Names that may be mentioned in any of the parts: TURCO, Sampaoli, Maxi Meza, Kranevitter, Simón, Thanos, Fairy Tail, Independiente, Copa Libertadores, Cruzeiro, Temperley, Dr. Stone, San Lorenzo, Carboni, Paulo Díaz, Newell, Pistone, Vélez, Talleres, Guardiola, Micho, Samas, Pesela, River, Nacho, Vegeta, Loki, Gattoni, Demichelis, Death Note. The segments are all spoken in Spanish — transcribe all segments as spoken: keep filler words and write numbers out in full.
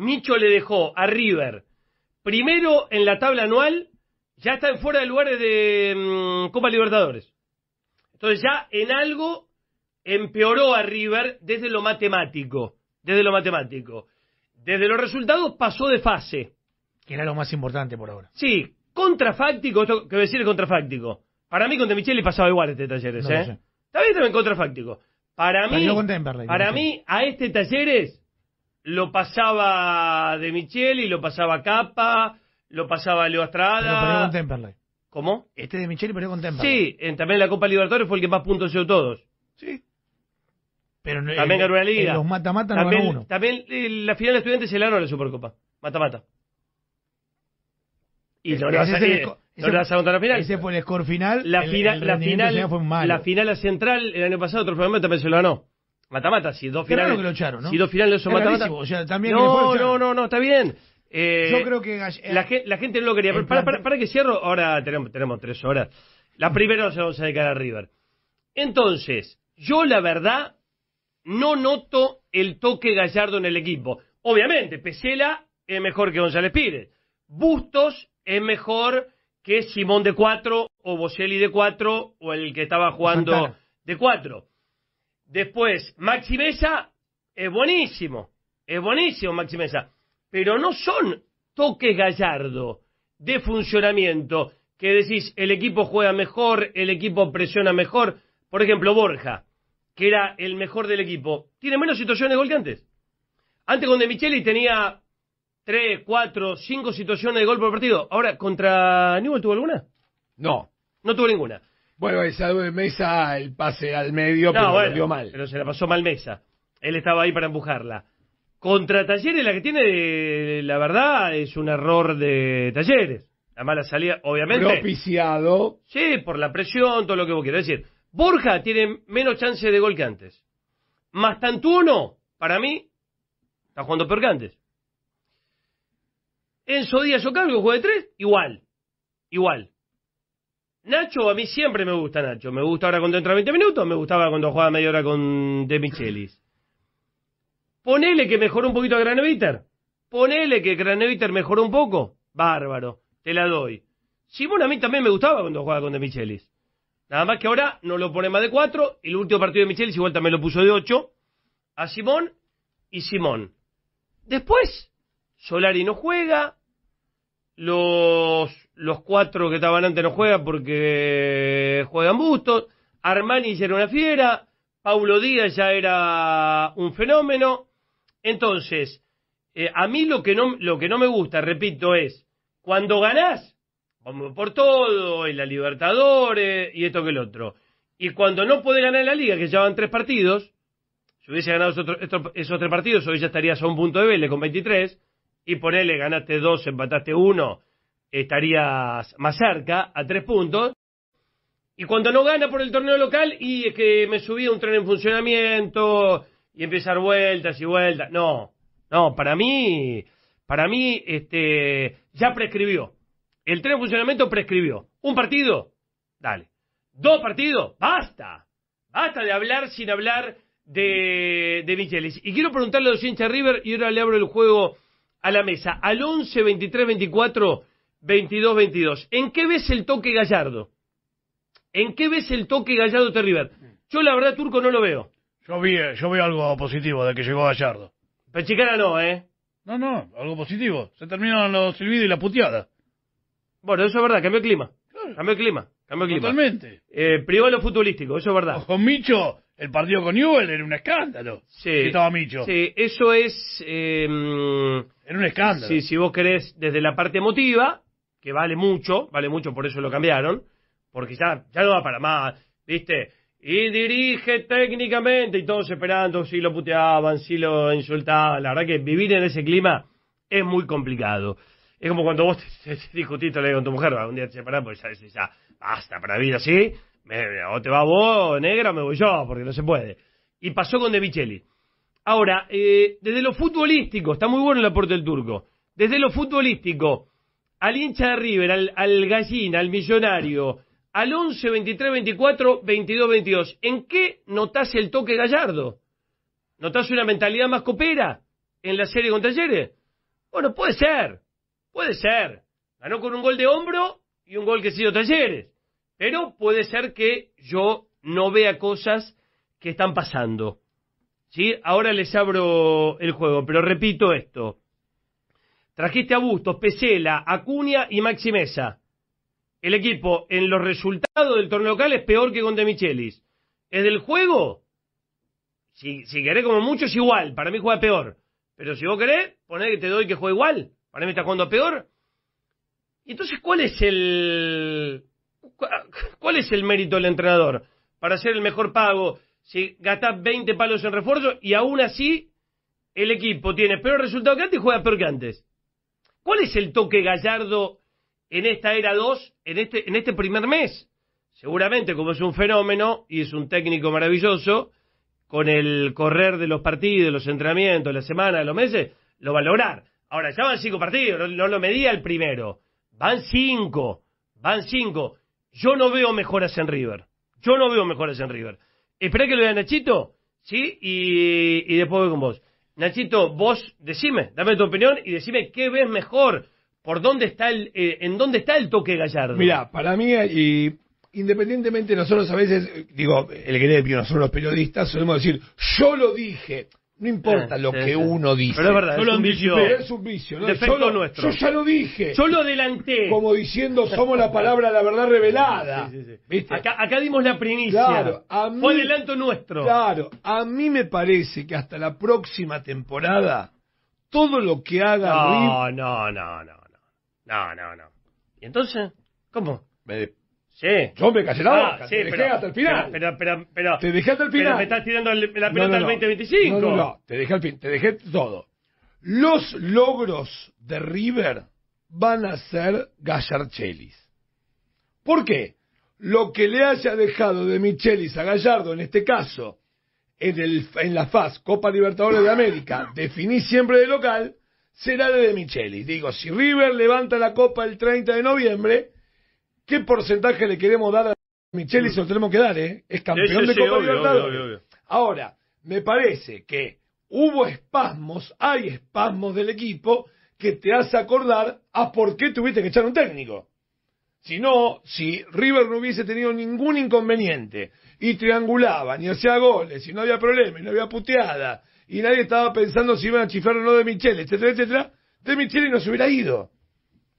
Micho le dejó a River primero en la tabla anual, ya está en fuera de lugares de um, Copa Libertadores. Entonces ya en algo empeoró a River desde lo matemático, desde lo matemático. Desde los resultados pasó de fase. Que era lo más importante por ahora. Sí, contrafáctico, esto que voy a decir es contrafáctico. Para mí con Demichelis pasaba igual este Talleres, no, ¿eh? No sé. También también contrafáctico. Para mí, para mí a este Talleres lo pasaba Demichelis, lo pasaba Capa, lo pasaba Leo Estrada. Pero perdió con Temperley. ¿Cómo? Este Demichelis perdió con Temperley. Sí, en, también en la Copa Libertadores fue el que más puntos hizo todos. Sí. Pero no, también eh, ganó una liga. En los mata-mata no ganó uno. También eh, la final de Estudiantes se la ganó en la Supercopa. Mata-mata. Y no le vas a contar la final. Ese fue el score final. La, el, fina, el la final fue malo. La final a Central el año pasado, otro programa también se lo ganó. Mata-mata. Si dos finales. Claro que lo echaron, ¿no? Si dos finales son mata-mata. O sea, también no, no, no, no, está bien. Eh, Yo creo que eh, la, gente, la gente no lo quería. Para, plan... para, para que cierro, ahora tenemos, tenemos tres horas. La primera nos vamos a dedicar a River. Entonces, yo la verdad no noto el toque Gallardo en el equipo. Obviamente, Pesela es mejor que González Pires. Bustos es mejor que Simón de cuatro o Bocelli de cuatro o el que estaba jugando Santana de cuatro. Después, Maxi Meza es buenísimo. Es buenísimo Maxi Meza. Pero no son toques Gallardo de funcionamiento, que decís, el equipo juega mejor, el equipo presiona mejor. Por ejemplo, Borja, que era el mejor del equipo, tiene menos situaciones de gol que antes. Antes con Demichelis tenía tres, cuatro, cinco situaciones de gol por partido. Ahora, ¿contra Newell tuvo alguna? No. No tuvo ninguna. Bueno, esa de Meza, el pase al medio, no, pero bueno, lo dio mal. Pero se la pasó mal Meza. Él estaba ahí para empujarla. Contra Talleres, la que tiene, la verdad, es un error de Talleres. La mala salida, obviamente. Propiciado. Sí, por la presión, todo lo que vos quieras decir. Borja tiene menos chance de gol que antes. Mastantuono, para mí, está jugando peor que antes. Enzo Díaz o Carlos, juega de tres, igual. Igual. Nacho, a mí siempre me gusta Nacho. Me gusta ahora cuando entra veinte minutos, me gustaba cuando jugaba media hora con Demichelis. Ponele que mejoró un poquito a Kranevitter. Ponele que Kranevitter mejoró un poco. Bárbaro, te la doy. Simón a mí también me gustaba cuando jugaba con Demichelis. Nada más que ahora no lo pone más de cuatro. El último partido de Demichelis igual también lo puso de ocho. A Simón y Simón. Después, Solari no juega. Los, los cuatro que estaban antes no juegan porque juegan Bustos. Armani ya era una fiera. Paulo Díaz ya era un fenómeno. Entonces, eh, a mí lo que, no, lo que no me gusta, repito, es cuando ganás, vamos por todo, y la Libertadores, y esto que el otro. Y cuando no podés ganar en la Liga, que ya van tres partidos, si hubiese ganado esos, otro, esos tres partidos, hoy ya estarías a un punto de Vélez con veintitrés, y ponele, ganaste dos, empataste uno, estarías más cerca, a tres puntos. Y cuando no gana por el torneo local, y es que me subí a un tren en funcionamiento, y empezar vueltas y vueltas. No, no, para mí, para mí, este, ya prescribió. El tren en funcionamiento prescribió. ¿Un partido? Dale. ¿Dos partidos? ¡Basta! Basta de hablar sin hablar de, de Michelis. Y quiero preguntarle a los hinchas River, y ahora le abro el juego a la mesa. Al once, veintitrés, veinticuatro, veintidós, veintidós. ¿En qué ves el toque Gallardo? ¿En qué ves el toque Gallardo de River? Yo la verdad, Turco, no lo veo. Yo vi, yo veo algo positivo de que llegó Gallardo. Pero Chicana no, ¿eh? No, no, algo positivo. Se terminaron los silbidos y la puteada. Bueno, eso es verdad, cambió el clima. Claro. Cambió el clima, cambió el clima. Totalmente. Eh, privó a lo futbolístico, eso es verdad. O con Micho, el partido con Newell era un escándalo. Sí. Que estaba Micho. Sí, eso es... Eh, era un escándalo. Sí, si vos querés, desde la parte emotiva, que vale mucho, vale mucho, por eso lo cambiaron. Porque ya, ya no va para más, ¿viste? Y dirige técnicamente, y todos esperando, si lo puteaban, si lo insultaban. La verdad que vivir en ese clima es muy complicado. Es como cuando vos te, te discutís te con tu mujer, un día te separás, porque ya decís, ya, basta, para vivir así, me, o te vas vos, negra, me voy yo, porque no se puede. Y pasó con Demichelis. Ahora, eh, desde lo futbolístico, está muy bueno el aporte del Turco, desde lo futbolístico, al hincha de River, al, al gallina, al millonario... Al once, veintitrés, veinticuatro, veintidós, veintidós. ¿En qué notás el toque Gallardo? ¿Notás una mentalidad más copera en la serie con Talleres? Bueno, puede ser, puede ser. Ganó con un gol de hombro y un gol que hizo Talleres. Pero puede ser que yo no vea cosas que están pasando. ¿Sí? Ahora les abro el juego, pero repito esto. Trajiste a Bustos, Pesela, a Cunha y Maxi Meza. El equipo en los resultados del torneo local es peor que con Demichelis. ¿Es del juego? Si, si querés, como mucho es igual. Para mí juega peor. Pero si vos querés, poné que te doy que juega igual. Para mí está jugando peor. Y entonces, ¿cuál es el cuál es el mérito del entrenador? Para hacer el mejor pago, si gastás veinte palos en refuerzo y aún así el equipo tiene peor resultado que antes y juega peor que antes. ¿Cuál es el toque Gallardo en esta era dos, en este, en este primer mes? Seguramente, como es un fenómeno y es un técnico maravilloso, con el correr de los partidos, de los entrenamientos, de la semana, de los meses, lo va a lograr. Ahora, ya van cinco partidos, no, no lo medía el primero. Van cinco, van cinco. Yo no veo mejoras en River. Yo no veo mejoras en River. Esperá que lo vea Nachito, ¿sí? Y, y después voy con vos. Nachito, vos decime, dame tu opinión y decime qué ves mejor, por dónde está el, eh, en dónde está el toque Gallardo. Mirá, para mí, y independientemente, nosotros a veces, digo, el gremio, nosotros los periodistas, solemos decir, yo lo dije. No importa sí, lo sí, que sí. uno dice. Pero es verdad, yo es, un vicio, es un vicio. ¿No? Defecto yo, nuestro. Yo ya lo dije. Yo lo adelanté. Como diciendo, somos la palabra, la verdad revelada. Sí, sí, sí. ¿Viste? Acá, acá dimos la primicia. Claro, a mí, fue adelanto nuestro. Claro, a mí me parece que hasta la próxima temporada, todo lo que haga... No, River... no, no, no, no. No, no, no. ¿Y entonces? ¿Cómo? Me... Sí. Yo me callé la boca, ah, sí, te dejé pero, hasta el final. Pero, pero, pero, pero, te dejé hasta el final. Pero me estás tirando el, la pelota al no, no, no. veinte veinticinco. No, no, no, te dejé al fin, te dejé todo. Los logros de River van a ser Gallarchelis. ¿Por qué? Lo que le haya dejado Demichelis a Gallardo, en este caso, en, el, en la F A S Copa Libertadores de América, definí siempre de local, será de Demichelis. Digo, si River levanta la Copa el treinta de noviembre... ¿Qué porcentaje le queremos dar a Demichelis? Se lo tenemos que dar, ¿eh? Es campeón sí, sí, de Copa sí, Libertadores. Ahora, me parece que hubo espasmos, hay espasmos del equipo que te hace acordar a por qué tuviste que echar un técnico. Si no, si River no hubiese tenido ningún inconveniente y triangulaba, ni hacía goles, y no había problema, y no había puteada, y nadie estaba pensando si iban a chiflar o no Demichelis, etcétera, etcétera, Demichelis no se hubiera ido.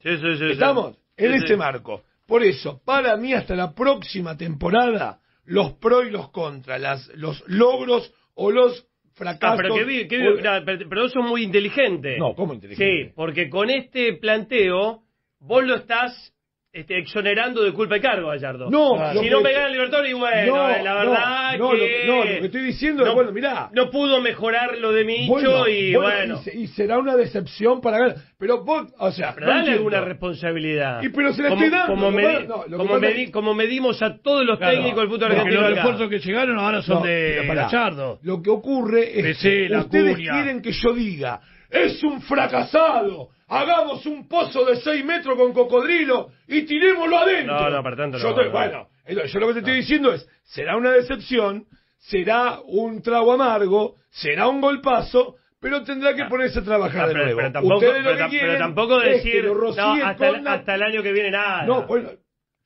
Sí, sí, sí, Estamos sí, en sí. este marco. Por eso, para mí hasta la próxima temporada, los pros y los contras, las, los logros o los fracasos... Ah, pero que vi, que vi, o... pero eso es muy inteligente. No, ¿cómo inteligente? Sí, porque con este planteo vos lo estás este, exonerando de culpa y cargo, Gallardo. No, ah, si no me gana el Libertadores, bueno, no, la verdad no, no, que... No, lo, no, lo que estoy diciendo no, es, bueno, mirá... No pudo mejorar lo de Micho bueno, y bueno... Y, se, y será una decepción para ganar... Pero vos, o sea... Pero no dale alguna responsabilidad. Y pero se la estoy dando. Como, medi, no, como, medi, es... como medimos a todos los claro, técnicos del fútbol argentino. Porque los refuerzos que llegaron ahora son no, de Gallardo. Lo que ocurre es Pesela, que ustedes Cunha. Quieren que yo diga... ¡Es un fracasado! Hagamos un pozo de seis metros con cocodrilo y tirémoslo adentro. No, no, para tanto no. Yo te, bueno, yo lo que te estoy diciendo es, será una decepción, será un trago amargo, será un golpazo, pero tendrá que ponerse a trabajar no, pero, de nuevo. Pero tampoco, ustedes lo pero, que pero tampoco decir, es que lo no, hasta, el, la... hasta el año que viene nada. No, bueno,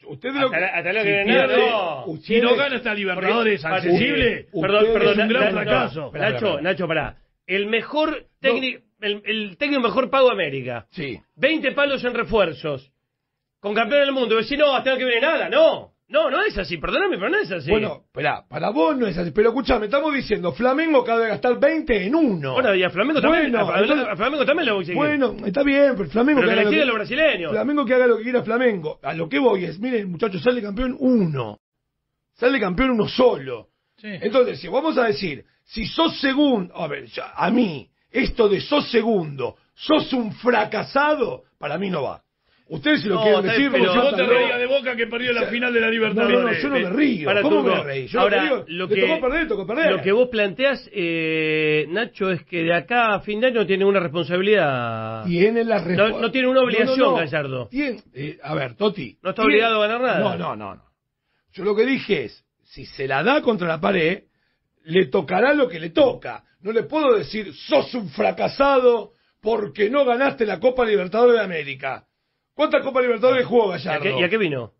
ustedes lo que... Hasta, hasta el año si que viene nada, no. Ustedes, si no gana esta Libertadores accesible, perdón, perdón, un gran fracaso. No, Nacho, Nacho, pará. El mejor técnico... No. El, el técnico mejor pago de América. Sí. veinte palos en refuerzos. Con campeón del mundo. Decís, no, hasta que viene nada. No, no, no es así. Perdóname, pero no es así. Bueno, espera, para vos no es así. Pero escuchame, estamos diciendo, Flamengo acaba de gastar veinte en uno. Bueno, y a Flamengo también. Bueno, a, entonces, a Flamengo también lo voy a seguir. Bueno, está bien, pero Flamengo pero que, que haga lo que, los brasileños. Flamengo que haga lo que quiera Flamengo. A lo que voy es, miren, muchachos, sale campeón uno. Sale campeón uno solo. Sí. Entonces, si vamos a decir, si sos segundo, a ver, ya, a mí... Esto de sos segundo, sos un fracasado, para mí no va. Ustedes si lo no, quieren decir... Pero si vos te reías de Boca que perdió la o sea, final de la Libertadores. No, no, yo no me río. Para ¿Cómo me reí? Yo ahora, no me río. Lo que, tocó perder, tocó perder. Lo que vos planteás, eh, Nacho, es que de acá a fin de año tiene una responsabilidad. Tiene la responsabilidad. No, no tiene una obligación, no, no, no. Gallardo. Tiene, eh, a ver, Toti. No está tiene, obligado a ganar nada. No, no, no, no. Yo lo que dije es, si se la da contra la pared... Le tocará lo que le toca. No le puedo decir, sos un fracasado porque no ganaste la Copa Libertadores de América. ¿Cuántas Copa Libertadores jugó Gallardo? ¿Y a qué, y a qué vino?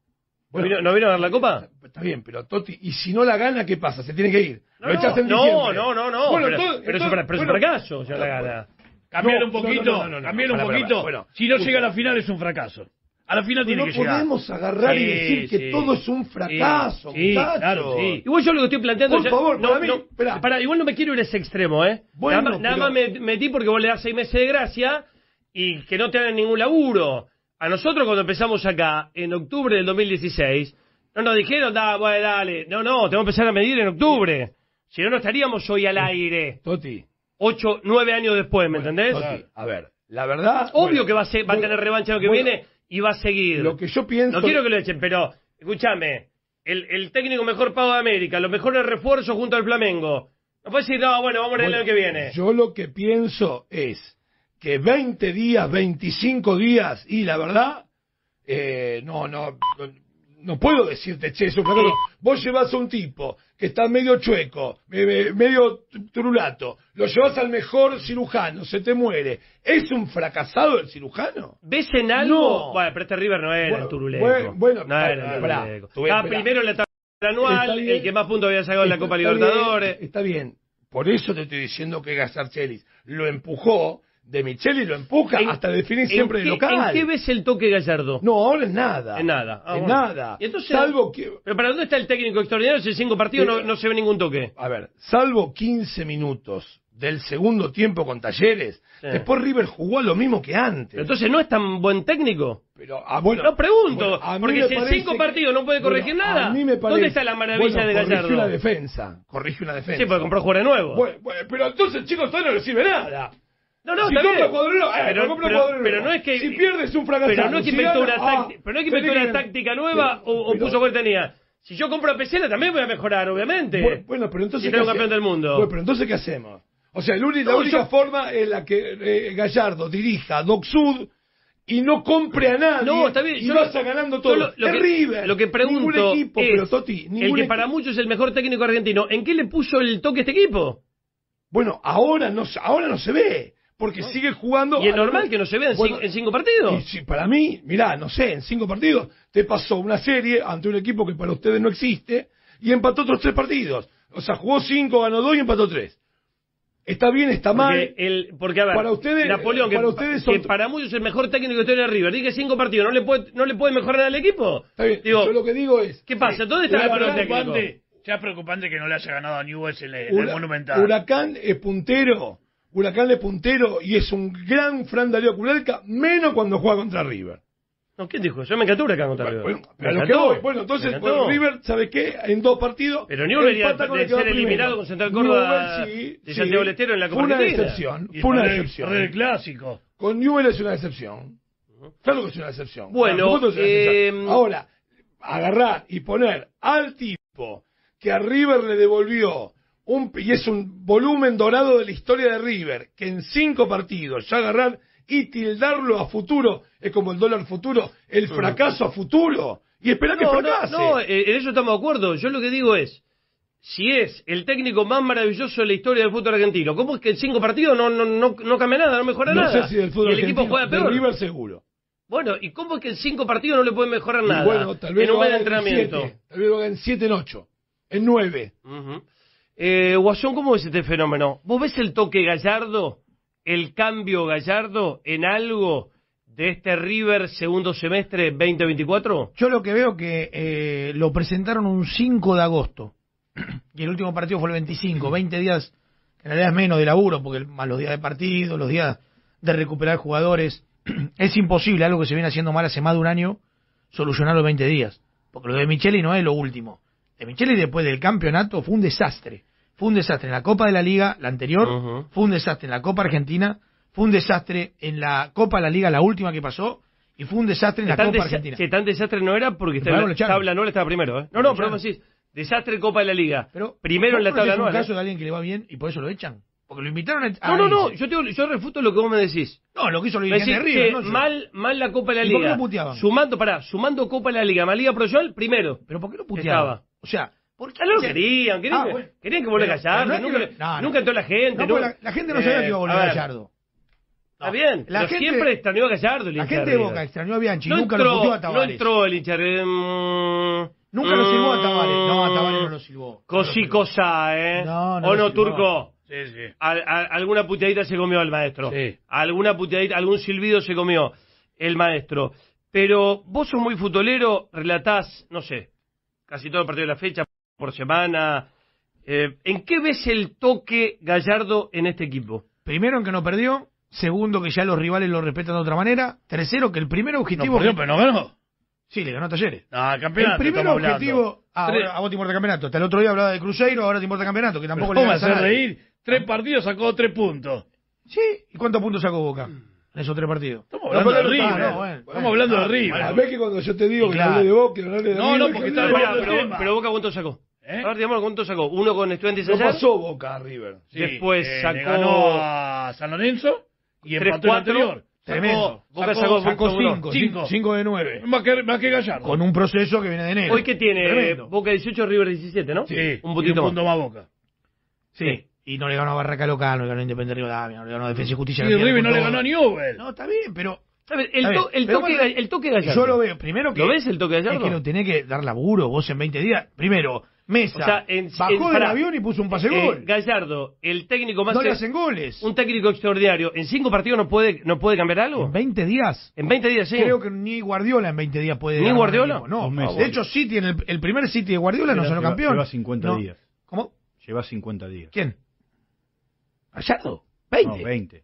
Bueno, ¿No vino? ¿No vino a ganar la Copa? Está bien, pero Totti, y si no la gana, ¿qué pasa? Se tiene que ir. No, no, no, no, no, no. Bueno, pero, todo, pero, entonces, pero es un fracaso, bueno, ya la gana. Cambiar un poquito, cambiar un poquito. Si no llega a la final es un fracaso. A la final tiene que llegar. No podemos agarrar y decir que todo es un fracaso, muchachos. Igual yo lo que estoy planteando... Por favor, para mí... Pará, igual no me quiero ir a ese extremo, ¿eh? Nada más me metí porque vos le das seis meses de gracia y que no te hagan ningún laburo. A nosotros cuando empezamos acá, en octubre del dos mil dieciséis, no nos dijeron, da, bueno, dale, no, no, tenemos que empezar a medir en octubre. Si no, no estaríamos hoy al aire. Totti. Ocho, nueve años después, ¿me bueno, entendés? Totti, a ver, la verdad... Obvio bueno, que va a, ser, va a tener revancha lo que bueno, viene y va a seguir. Lo que yo pienso... No quiero que lo echen, pero, escúchame, el, el técnico mejor pago de América, los mejores refuerzos junto al Flamengo. No puedes decir, no, bueno, vamos a ver bueno, el año que viene. Yo lo que pienso es... que veinte días, veinticinco días, y la verdad, eh, no, no, no puedo decirte, che, eso, claro, vos llevas a un tipo que está medio chueco, medio turulato, lo llevas al mejor cirujano, se te muere. ¿Es un fracasado el cirujano? ¿Ves en algo? No. Bueno, pero este River no era bueno, el turuleco. Bueno, bueno no era, era el turuleco. Turuleco. Ah, primero en la etapa anual, el que más puntos había sacado en la Copa Libertadores. Está bien, por eso te estoy diciendo que Gasarchelis lo empujó. Demichelis lo empuja en, hasta definir siempre qué, el local. ¿En qué ves el toque Gallardo? No, ahora es nada. Es nada. Ah, es bueno. nada. Entonces, salvo que... Pero ¿para dónde está el técnico extraordinario si en cinco partidos pero, no, no se ve ningún toque? A ver, salvo quince minutos del segundo tiempo con Talleres, sí. después River jugó lo mismo que antes. Pero entonces no es tan buen técnico. Pero ah, bueno, no pregunto, bueno, porque si en cinco que... partidos no puede corregir bueno, nada, parece... ¿dónde está la maravilla bueno, de Gallardo? Corrige una defensa. Corrige una defensa. Sí, porque compró jugadores nuevos. Bueno, bueno, pero entonces, chicos, todavía no le sirve nada. No, no, si compra cuadrero, eh, pero, no pero, pero no es que si pierdes un fracaso. Pero no es que inventó una, ah, no es que inventó una que... táctica nueva pero, o, o pero, puso cuál tenía. Si yo compro a Pesela también voy a mejorar, obviamente. Bueno, bueno pero entonces. Si tengo campeón del mundo. Bueno, pero entonces, ¿qué hacemos? O sea, el único, no, la única yo... forma es la que eh, Gallardo dirija Doc Sud y no compre a nadie. No, está bien. Y yo vas lo, ganando todo. Lo, lo, que, River, lo que pregunto ningún equipo, es pero, Totti, el que equipo. Para muchos es el mejor técnico argentino. ¿En qué le puso el toque a este equipo? Bueno, ahora no, ahora no se ve. Porque no. sigue jugando... Y es normal algún... que no se vea en, bueno, en cinco partidos. Y si para mí, mirá, no sé, en cinco partidos te pasó una serie ante un equipo que para ustedes no existe y empató otros tres partidos. O sea, jugó cinco, ganó dos y empató tres. Está bien, está porque mal. El, porque, a ver, para ustedes, Napoleón, para que, ustedes son... que para muchos es el mejor técnico que estoy en el River. Dije cinco partidos, ¿no le puede, no le puede mejorar al equipo? Está bien, digo, yo lo que digo es... ¿Qué pasa? ¿Dónde está el técnico? Ya es preocupante que no le haya ganado a Newell en el, Hura, el Monumental. Huracán es puntero... Huracán es puntero y es un gran Fran Darío Kudelka, menos cuando juega contra River. No, ¿quién dijo? Yo me encantó Huracán contra River. Bueno, pero lo que voy. Bueno, entonces bueno, River, ¿sabes qué? En dos partidos. Pero Newell debería de ser eliminado con Central Córdoba sí, de Santiago sí. Letero en la Copa Argentina. Fue una decepción. Fue una decepción. El clásico. Con Newell es una decepción. Claro que es una decepción. Bueno, una eh... decepción. Ahora, agarrar y poner al tipo que a River le devolvió. Un, y es un volumen dorado de la historia de River, que en cinco partidos ya agarrar y tildarlo a futuro, es como el dólar futuro, el fracaso a futuro, y esperar no, que fracase. No, no, en eso estamos de acuerdo. Yo lo que digo es, si es el técnico más maravilloso de la historia del fútbol argentino, ¿cómo es que en cinco partidos no, no, no, no cambia nada, no mejora no nada? No sé si del fútbol y el argentino, equipo juega peor. River seguro. Bueno, ¿y cómo es que en cinco partidos no le pueden mejorar y nada? Bueno, tal vez en un buen entrenamiento. Siete, tal vez lo hagan en siete, en ocho, en nueve. Uh-huh. Eh, Guasón, ¿cómo ves este fenómeno? ¿Vos ves el toque Gallardo, el cambio Gallardo en algo de este River segundo semestre veinte veinticuatro? Yo lo que veo que eh, lo presentaron un cinco de agosto y el último partido fue el veinticinco, veinte días, en realidad es menos de laburo porque más los días de partido, los días de recuperar jugadores, es imposible, algo que se viene haciendo mal hace más de un año, solucionar los veinte días, porque lo de Micheli no es lo último. Demichelis después del campeonato fue un desastre. Fue un desastre en la Copa de la Liga, la anterior. Uh-huh. Fue un desastre en la Copa Argentina. Fue un desastre en la Copa de la Liga, la última que pasó. Y fue un desastre en la Copa Argentina. Que tan desastre no era porque la tabla anual estaba primero. ¿eh? No, no, pero vamos a decir, desastre Copa de la Liga. Pero, primero en la tabla anual. Es un caso de alguien que le va bien y por eso lo echan. Porque lo invitaron a... No, no, no, yo, te, yo refuto lo que vos me decís. No, lo que hizo lo de River, no, mal, mal la Copa de la Liga. ¿Y por qué lo puteaban? Sumando, pará, sumando Copa de la Liga, más Liga Proyol, primero. ¿Pero por qué lo puteaban? O sea, ¿por qué lo querían? Querían, ah, bueno. querían que volviera Gallardo, no nunca, que... no, nunca no. entró la gente. No, no. La, la gente no eh, sabía que iba a volver a Gallardo. Está bien, la gente, siempre extrañó a Gallardo el La gente de Boca River. Extrañó a Bianchi, no nunca entró, lo puteó a Tavares. No entró el hincha de... Mm, nunca mm, lo silbó a Tavares. No, a Tavares no lo silbó. Cosí no cosa, ¿eh? No, no. ¿O no, Turco? Sí, sí. Al, a, alguna puteadita se comió el maestro. Sí. Alguna puteadita, algún silbido se comió el maestro. Pero vos sos muy futbolero, relatás, no sé, casi todo el partido de la fecha, por semana. Eh, ¿En qué ves el toque Gallardo en este equipo? Primero, en que no perdió. Segundo, que ya los rivales lo respetan de otra manera. Tercero, que el primer objetivo... No, perdió, pero no ganó. Sí, le ganó a Talleres. Ah, campeonato. El primer objetivo... Ah, ahora, a vos te importa el campeonato. Hasta el otro día hablaba de Cruzeiro, ahora te importa el campeonato, que tampoco pero le ganas a reír. Tres partidos sacó tres puntos. Sí. ¿Y cuántos puntos sacó Boca en esos tres partidos? Estamos hablando no, de River. Ah, no, bueno, Estamos bueno, hablando no, de River. Bueno. ¿Ves que cuando yo te digo que claro. hablé de Boca, que hablé de No, River, no, porque está hablando de Boca. Pero Boca, ¿cuántos sacó? ¿Eh? A ver, digamos, ¿cuánto sacó? Uno con Estudiantes allá. No pasó Boca a River. Sí, después eh, sacó... ganó a San Lorenzo y empató el anterior. Tremendo. Boca sacó, sacó, sacó cinco, cinco. cinco de nueve. Más que, más que Gallardo. Con un proceso que viene de enero. Hoy que tiene Tremendo. Boca dieciocho, River diecisiete, ¿no? Sí. Un poquito un punto más. más Boca. Sí. sí. Y no le ganó a Barraca Local, no le ganó a Independiente Rivadavia, no le ganó a Defensa y Justicia. Y sí, River no le ganó a Newell. No, está bien, pero... ¿Sabes? El, to, el, toque, bueno, el toque de Gallardo. Yo lo veo. Primero que... ¿Lo ves el toque de Gallardo? Es que no tenés que dar laburo vos en veinte días. Primero, Meza. O sea, en, bajó en, del para, avión y puso un pase gol. Eh, Gallardo, el técnico más... No le hacen goles. Un técnico extraordinario. ¿En cinco partidos no puede no puede cambiar algo? ¿En veinte días? En veinte días, sí. Creo que ni Guardiola en veinte días puede... ¿Ni Guardiola? No. no de hecho, City, en el, el primer City de Guardiola no salió campeón. Lleva cincuenta días. ¿Cómo? Lleva cincuenta días. ¿Quién? ¿Gallardo? veinte. No, veinte.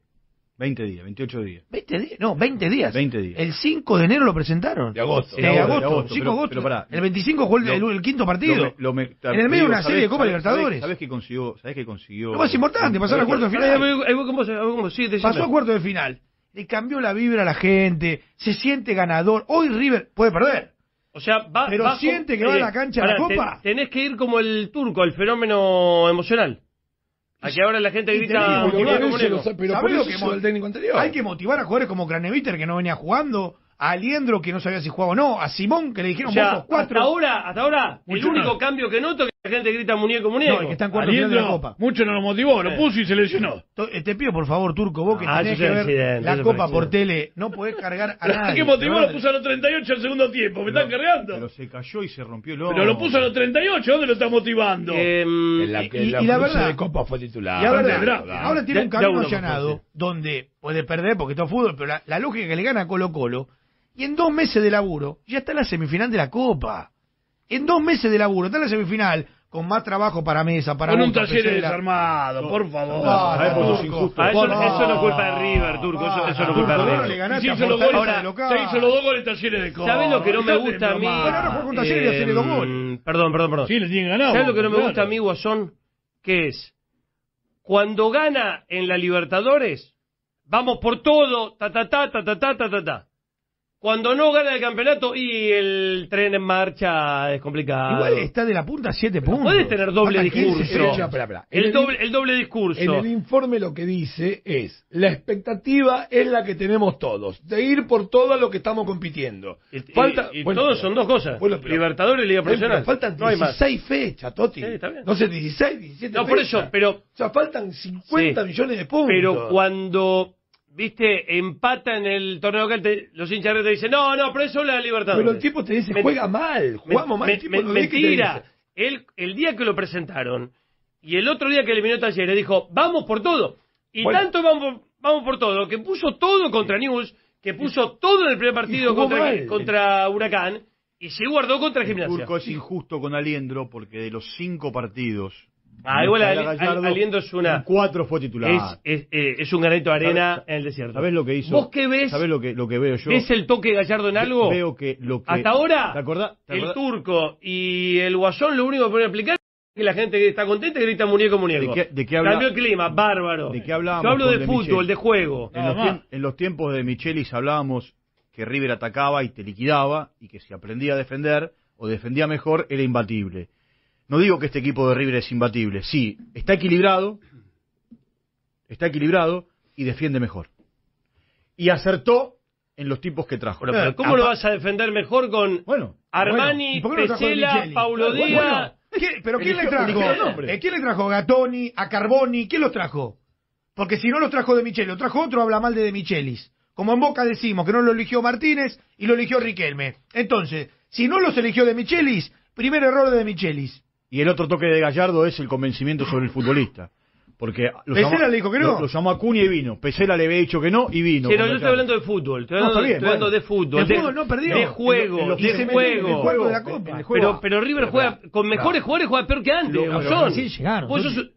veinte días, veintiocho días. veinte días, no, veinte días. veinte días. El cinco de enero lo presentaron. De agosto. De agosto, de agosto, cinco de agosto. Pero, pero pará, el veinticinco jugó el, el, el quinto partido. Lo me, lo me, en el medio de una serie de Copa Libertadores. ¿Sabés que consiguió? ¿Sabés que consiguió? Lo más importante, pasar a cuartos de final. Pasó a cuartos de final. Le cambió la vibra a la gente, se siente ganador. Hoy River puede perder. O sea, va, pero bajo, siente que eh, va a la cancha pará, la Copa. Ten, tenés que ir como el turco, el fenómeno emocional. Aquí ahora la gente grita... Pero por eso que el técnico anterior. Hay que motivar a jugadores como Kranevitter, que no venía jugando, a Aliendro, que no sabía si jugaba o no, a Simón, que le dijeron o sea, vos cuatro. Hasta ahora, hasta ahora el único no. cambio que noto es que la gente grita muñeco, muñeco. No, el que está en cuarto final de la Copa. Mucho no lo motivó, lo puso y se lesionó. Te pido, por favor, Turco, vos que ah, tenés que ver la Copa por tele, no podés cargar a nadie. Que motivó lo puso a los treinta y ocho al segundo tiempo, me pero, están cargando. Pero se cayó y se rompió el hombro. Pero lo puso a los treinta y ocho, ¿dónde lo está motivando? Eh, en la, en y, la, y la verdad, de Copa fue titular. Y la verdad, verdad, verdad. Ahora tiene un camino allanado, donde puede perder porque está fútbol, pero la lógica que le gana a Colo-Colo, y en dos meses de laburo ya está en la semifinal de la Copa. En dos meses de laburo está en la semifinal con más trabajo para Meza, para Con un taller desarmado, por favor. No, no, no, no, injusto. Eso, no, eso no es culpa de River, Turco. Eso, eso no es culpa de River. Se hizo los dos goles Talleres de Copa. ¿Sabes lo que no me gusta a mí? Bueno, ahora fue con Talleres y hacerle dos goles. Perdón, perdón, perdón. Sí, le tienen ganado. ¿Sabes lo que no me gusta a mí, Guasón? Que es cuando gana en la Libertadores, vamos por todo, ta ta ta ta ta ta ta ta ta. Cuando no gana el campeonato y el tren en marcha es complicado. Igual está de la punta a siete puntos. Puedes tener doble discurso. Echa, para, para. El, el, doble, el doble discurso. En el informe lo que dice es, la expectativa es la que tenemos todos, de ir por todo a lo que estamos compitiendo. Falta, y, y, y bueno, todos son dos cosas, bueno, pero, Libertadores y Liga Profesional. Faltan dieciséis no fechas, Toti. Sí, está bien. No sé, dieciséis, diecisiete No, por fechas. Eso, pero... O sea, faltan cincuenta sí, millones de puntos. Pero cuando... Viste, empata en el torneo local, te, los hinchas te dicen, no, no, pero eso es la Libertadores. Pero el tipo te dice, juega me, mal, jugamos me, mal. El me, no mentira. El, el día que lo presentaron y el otro día que eliminó Talleres, dijo, vamos por todo. Y bueno, tanto vamos, vamos por todo, que puso todo contra Newell, que puso todo en el primer partido contra, contra Huracán, y se guardó contra el Gimnasia. El Turco es injusto con Aliendro porque de los cinco partidos... Ah, igual Gallardo, Aliendro es una... Cuatro fue titular. Es, es, eh, es un granito de arena ¿Sabes? en el desierto. ¿Sabés lo que hizo? ¿Vos qué ves? ¿Sabés lo que, lo que veo yo? ¿Ves el toque de Gallardo en algo? Veo que lo que... Hasta ahora, ¿Te acordás? ¿Te acordás? el Turco y el Guasón lo único que pueden explicar es que la gente que está contenta grita muñeco, muñeco. ¿De qué, de qué habla... Cambió el clima, bárbaro. ¿De qué hablábamos? Yo hablo de fútbol, de juego. En, no, los tiemp- en los tiempos de Demichelis hablábamos que River atacaba y te liquidaba, y que si aprendía a defender o defendía mejor era imbatible. No digo que este equipo de River es imbatible. Sí, está equilibrado, está equilibrado y defiende mejor. Y acertó en los tipos que trajo. Pero, pero ¿cómo lo vas a defender mejor con bueno, Armani, bueno. Pesela, no Paulo Díaz? Bueno, bueno. ¿Pero quién le trajo? ¿Quién le trajo? ¿Gattoni? ¿A Carboni? ¿Quién los trajo? Porque si no lo trajo Demichelis, lo trajo otro, habla mal de Demichelis. Como en Boca decimos que no lo eligió Martínez y lo eligió Riquelme. Entonces, si no los eligió Demichelis, primer error de Demichelis. Y el otro toque de Gallardo es el convencimiento sobre el futbolista. Porque lo Pesela llamó, le dijo que no. Lo, lo llamó a Cunha y vino. Pesela le había dicho que no y vino. Pero yo estoy hablando de fútbol. Estoy hablando, no, bien, estoy hablando bueno. de fútbol. De, fútbol no perdió. De juego. De, de juego. De juego de la Copa. Pero, pero, pero River pero, juega con mejores claro. jugadores, juega peor que antes. Lo, son. Sí llegaron. Vos sos,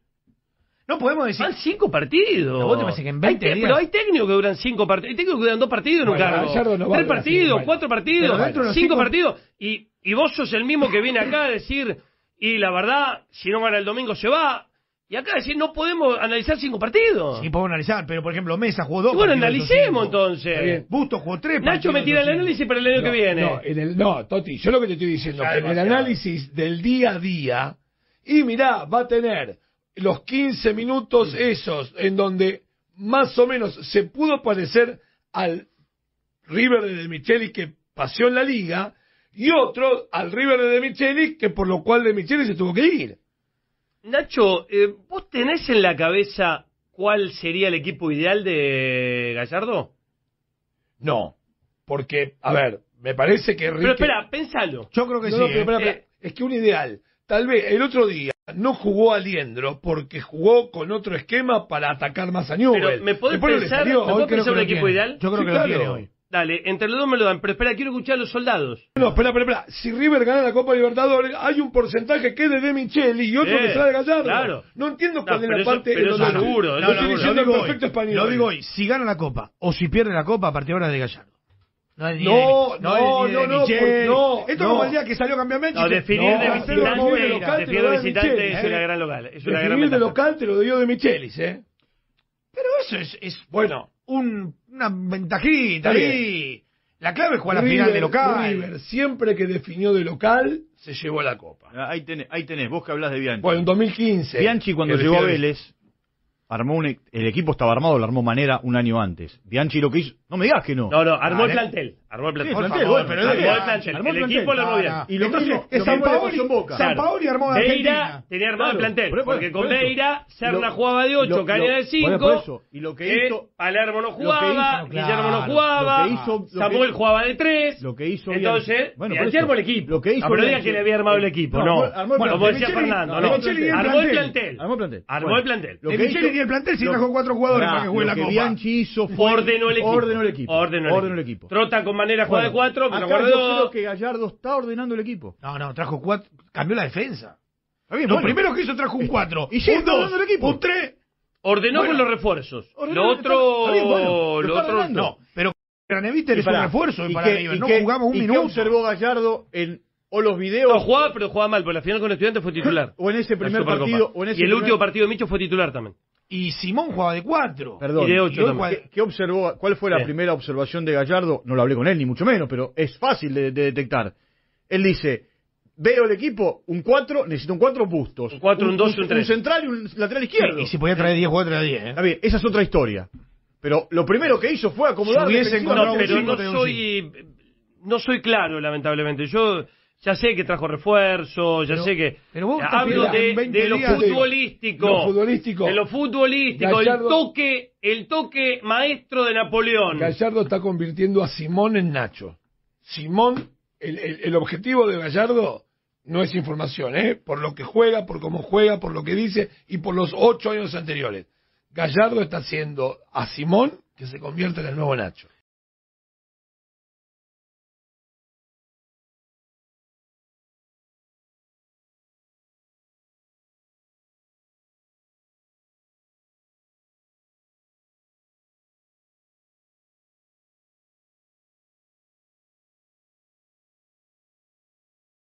no podemos decir. Van cinco partidos. No, vos te pensás que en veinte días. Pero hay técnicos que duran cinco partidos. Hay técnicos que duran dos partidos bueno, en un cargo. No Tres partidos, así, cuatro partidos, cinco, cinco partidos. Y, y vos sos el mismo que viene acá a decir, y la verdad, si no gana el domingo se va. Y acá decir, no podemos analizar cinco partidos. Sí, podemos analizar, pero por ejemplo, Meza jugó dos. Bueno, analicemos entonces. Bustos jugó tres. Nacho me tira el análisis para el año no, que viene. No, en el, no, Toti, yo lo que te estoy diciendo es que en el análisis del día a día, y mirá, va a tener los quince minutos sí. esos en donde más o menos se pudo parecer al River de Demichelis que pasó en la liga, y otro al River de Demichelis que por lo cual Demichelis se tuvo que ir. Nacho, eh, ¿vos tenés en la cabeza cuál sería el equipo ideal de Gallardo? No, porque, a ver, me parece que... Rique... Pero espera, pensalo. Yo creo que no, sí. No, pero, eh. espera, espera. Es que un ideal, tal vez el otro día no jugó Aliendro porque jugó con otro esquema para atacar más a Newell. Pero ¿me podés Después pensar, ¿me podés pensar un equipo tiene. ideal? Yo creo sí, que claro. lo tiene hoy. Dale, entre los dos me lo dan, pero espera, quiero escuchar a los soldados. No, espera, espera, espera. Si River gana la Copa Libertadores, hay un porcentaje que es de Demichelis y otro sí, que será de Gallardo. Claro. No entiendo no, cuál es la parte... Pero eso seguro. No, no, no, no, lo, lo digo hoy, si gana la Copa o si pierde la Copa, a partir de ahora es de Gallardo. No, no, no, no, no, no. Esto como el día que salió campeón México. No, definir de visitante, definir de visitante es una gran local. Definir de local te lo dio Demichelis, ¿eh? Pero eso es... Bueno... Un, una ventajita ahí. La clave es jugar a la final de local. River, siempre que definió de local, se llevó a la Copa. Ahí tenés, ahí tenés vos que hablás de Bianchi. Bueno, en dos mil quince. Bianchi cuando llegó a Vélez, armó un, el equipo estaba armado, lo armó Manera un año antes. Bianchi lo que hizo... No me digas que no. No, no, armó ah, el plantel. Armó el plantel. Sí, el plantel, favor, bueno, armó el plantel. Armó el, el equipo lo armó bien. Y lo entonces, mismo, es Sampaoli en Boca. Sampaoli armó a Argentina. Tenía armado claro, el plantel. Por eso, porque con Meira, Serna jugaba de ocho, Caña de cinco. Y lo que hizo... Palermo no jugaba, Guillermo no jugaba, Samuel jugaba de tres. Lo que hizo... Entonces, Bianchi armó el equipo. No digas que le había armado el equipo. No, como decía Fernando. Armó el plantel. Armó el plantel. Armó el plantel. Demichelis dio el plantel si trajo cuatro jugadores para que juegue la Copa. Lo que Bianchi hizo fue... Ordenó el equipo. Ordenó el equipo. Trota con Manera juega de cuatro, pero acá yo creo que Gallardo está ordenando el equipo. No, no, trajo cuatro, cambió la defensa. Bien, lo bueno. primero que hizo trajo un cuatro, y un dos, un tres. Ordenó bueno. con los refuerzos. Ordenó lo otro, bien, bueno, lo otro no. Pero Kranevitter es un refuerzo para River. No jugamos un minuto. ¿Qué observó Gallardo en o los videos? No jugaba, pero jugaba mal, porque la final con Estudiantes fue titular. o en ese primer partido, o en ese y el primer... último partido de Micho fue titular también. Y Simón jugaba de cuatro. Perdón. Y de ocho también. ¿Qué, qué observó, ¿Cuál fue la Bien. primera observación de Gallardo? No lo hablé con él, ni mucho menos, pero es fácil de, de detectar. Él dice, veo el equipo, un cuatro, necesito un cuatro Bustos. Un cuatro, un dos, un tres. Un, un central y un lateral izquierdo. Sí, y si podía traer diez, jugadores traer diez. ¿eh? A ver, esa es otra historia. Pero lo primero que hizo fue acomodar... Si hubiese encontrado no, pero un cinco, no soy, no soy claro, lamentablemente. Yo... Ya sé que trajo refuerzo, ya pero, sé que... Pero vos hablo de, de, lo futbolístico, de lo futbolístico. De lo futbolístico, Gallardo, el toque el toque maestro de Napoleón. Gallardo está convirtiendo a Simón en Nacho. Simón, el, el, el objetivo de Gallardo no es información, ¿eh? Por lo que juega, por cómo juega, por lo que dice y por los ocho años anteriores. Gallardo está haciendo a Simón que se convierta en el nuevo Nacho.